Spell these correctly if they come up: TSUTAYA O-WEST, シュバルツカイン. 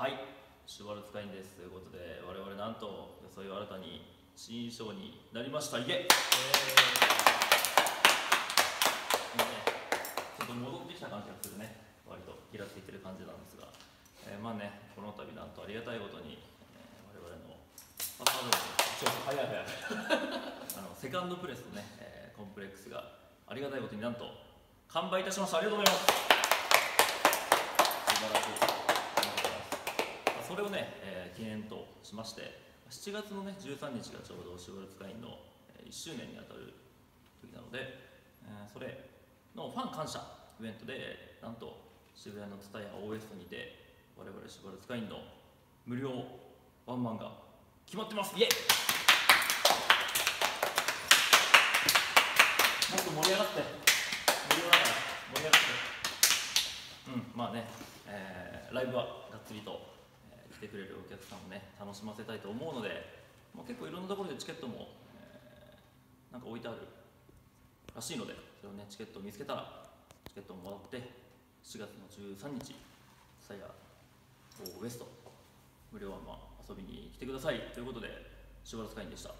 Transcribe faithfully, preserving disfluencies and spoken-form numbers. はい、シュバルツカインですということで、我々なんとよそいを新たに新衣装になりました。イエイ、えー、ちょっと戻ってきた感じがするね。割とギラついてる感じなんですが、えー、まあね、この度なんとありがたいことに、えー、我々のあのちょっと早い早いあのセカンドプレスのね、えー、コンプレックスがありがたいことになんと完売いたしました。ありがとうございます。それをね、えー、記念としまして、しちがつの、ね、じゅうさんにちがちょうどシュバルツカインのいっしゅうねんにあたる時なので、えー、それのファン感謝イベントで、なんと渋谷のTSUTAYA O-ウエストにて、我々シュバルツカインの無料ワンマンが決まってます。イエイもっと盛り上がって、無料だから盛り上がって、うん、まあね、えー、ライブはがっつりと。来てくれるお客さんをね、楽しませたいと思うので、まあ、結構いろんなところでチケットも、えー、なんか置いてあるらしいので、それをね、チケットを見つけたらチケットをもらって、しちがつのじゅうさんにち、TSUTAYA O-ウエスト無料ワンマン遊びに来てくださいということで、シュバルツカインでした。